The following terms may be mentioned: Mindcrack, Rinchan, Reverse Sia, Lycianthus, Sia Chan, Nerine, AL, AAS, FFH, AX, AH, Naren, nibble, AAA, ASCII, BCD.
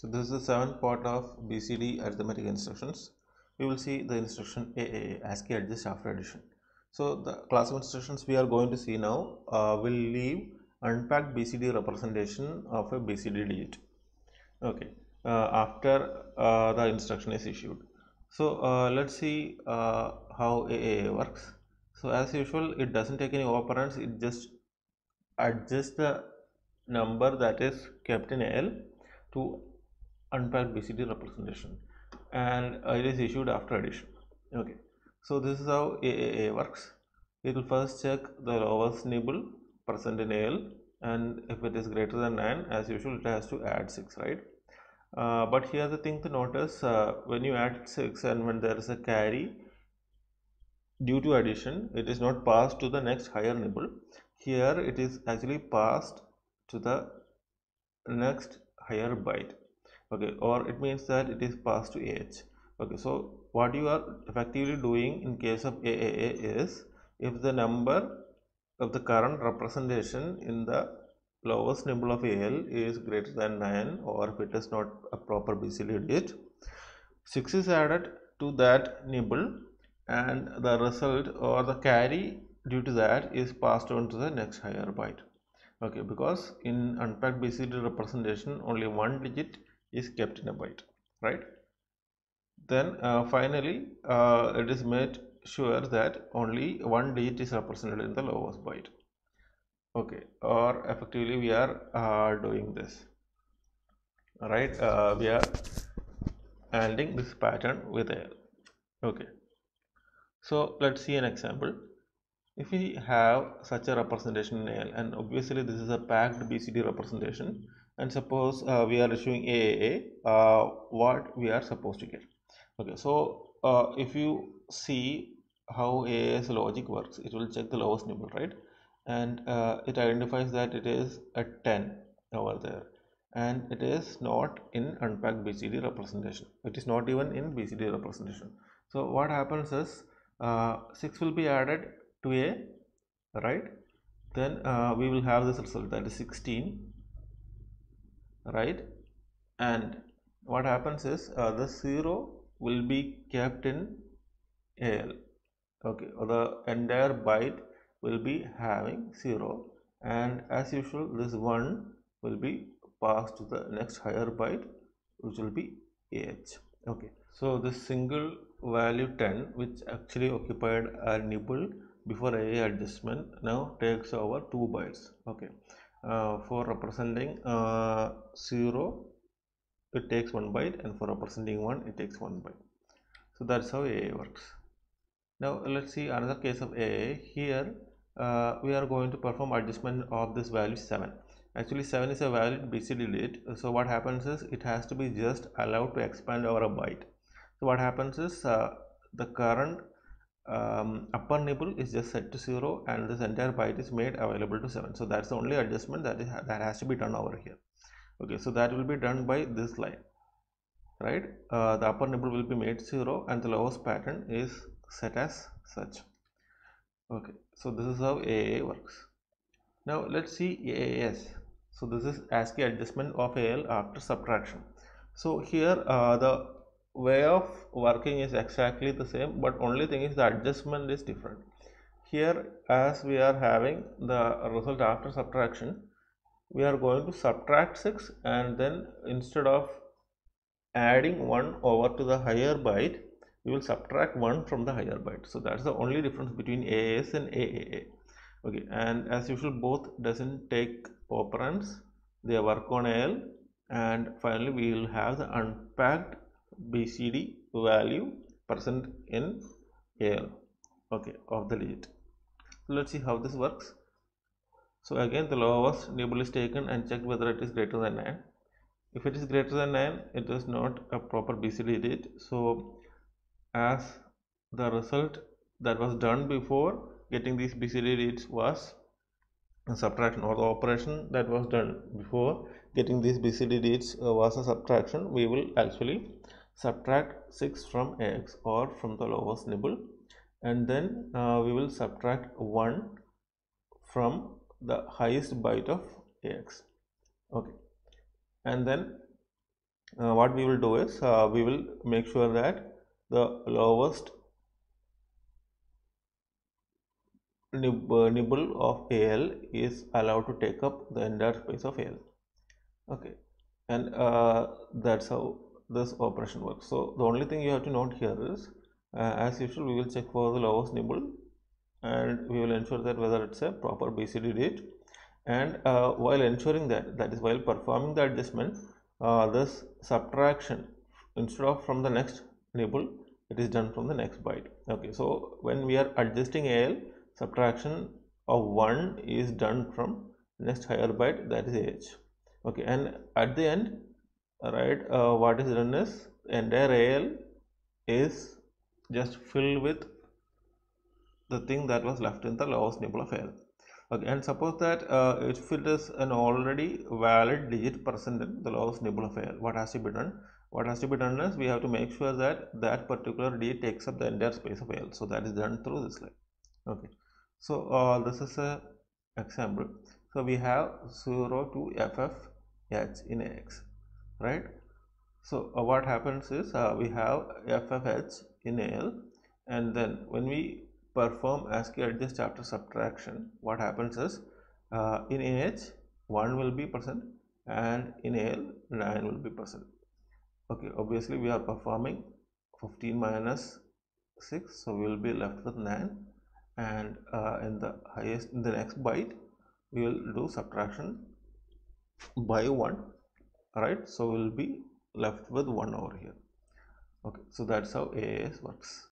So this is the seventh part of BCD arithmetic instructions. We will see the instruction AAA, ASCII adjust after addition. So the class of instructions we are going to see now will leave unpacked BCD representation of a BCD digit. Okay, after the instruction is issued. So let's see how AAA works. So as usual, it doesn't take any operands, it just adjusts the number that is kept in AL to unpack BCD representation, and it is issued after addition. Okay, so this is how AAA works. It will first check the lowest nibble present in AL, and if it is greater than 9, as usual it has to add 6, right? But here the thing to notice, when you add 6 and when there is a carry due to addition, it is not passed to the next higher nibble. Here it is actually passed to the next higher byte, okay, or it means that it is passed to AH. Okay, so what you are effectively doing in case of AAA is, if the number of the current representation in the lowest nibble of AL is greater than 9, or if it is not a proper BCD digit, 6 is added to that nibble and the result or the carry due to that is passed on to the next higher byte. Okay, because in unpacked BCD representation only one digit is kept in a byte, right? Then finally it is made sure that only one digit is represented in the lowest byte. Okay, or effectively we are doing this, right? We are handling this pattern with AL. Okay, so let's see an example. If we have such a representation in AL, and obviously this is a packed BCD representation, and suppose we are issuing AAA, what we are supposed to get? Okay, so if you see how AAS logic works, it will check the lowest nibble, right? And it identifies that it is a 10 over there, and it is not in unpacked BCD representation. It is not even in BCD representation. So what happens is 6 will be added to A, right? Then we will have this result, that is 16, right? And what happens is the 0 will be kept in AL. Okay, or the entire byte will be having 0, and as usual this 1 will be passed to the next higher byte, which will be AH. Okay, so this single value 10, which actually occupied a nibble before AA adjustment, now takes over 2 bytes. Okay, for representing 0 it takes 1 byte, and for representing 1 it takes 1 byte. So that's how AA works. Now let's see another case of AA. Here we are going to perform adjustment of this value 7. Actually 7 is a valid BCD digit, so what happens is it has to be just allowed to expand over a byte. So what happens is the current upper nibble is just set to 0, and this entire byte is made available to 7. So that's the only adjustment that has to be done over here. Okay, so that will be done by this line, right? The upper nibble will be made 0, and the lowest pattern is set as such. Okay, so this is how AAA works. Now let's see AAS. So this is ASCII adjustment of AL after subtraction. So here the way of working is exactly the same, but only thing is the adjustment is different. Here, as we are having the result after subtraction, we are going to subtract 6, and then instead of adding 1 over to the higher byte, we will subtract 1 from the higher byte. So that's the only difference between AAS and AAA. Okay, and as usual both doesn't take operands, they work on AL, and finally we will have the unpacked BCD value present in AL, okay, of the digit. So let's see how this works. So again the lowest nibble is taken and checked whether it is greater than 9. If it is greater than 9, it is not a proper BCD digit. So as the result that was done before getting these BCD digits was a subtraction, or the operation that was done before getting these BCD digits was a subtraction, we will actually subtract 6 from AX, or from the lowest nibble, and then we will subtract 1 from the highest byte of AX. Okay, and then what we will do is we will make sure that the lowest nibble of AL is allowed to take up the entire space of AL. Okay, and that's how this operation works. So the only thing you have to note here is, as usual, we will check for the lowest nibble, and we will ensure that whether it's a proper BCD date. And while ensuring that, that is while performing the adjustment, this subtraction, instead of from the next nibble, it is done from the next byte. Okay, so when we are adjusting AL, subtraction of 1 is done from next higher byte, that is AH. Okay, and at the end, right, what is done is entire AL is just filled with the thing that was left in the lowest nibble of AL. Okay, and suppose that if it is an already valid digit present in the lowest nibble of AL, what has to be done? What has to be done is we have to make sure that that particular digit takes up the entire space of AL. So that is done through this line. Okay, so this is a example. So we have 0 to FFH in AX, right? So what happens is we have FFH in AL, and then when we perform ASCII adjust after subtraction, what happens is in AH 1 will be present and in AL 9 will be present. Okay, obviously we are performing 15 minus 6, so we will be left with 9, and in the next byte we will do subtraction by 1, right? So we will be left with 1 over here. Okay, so that's how AAS works.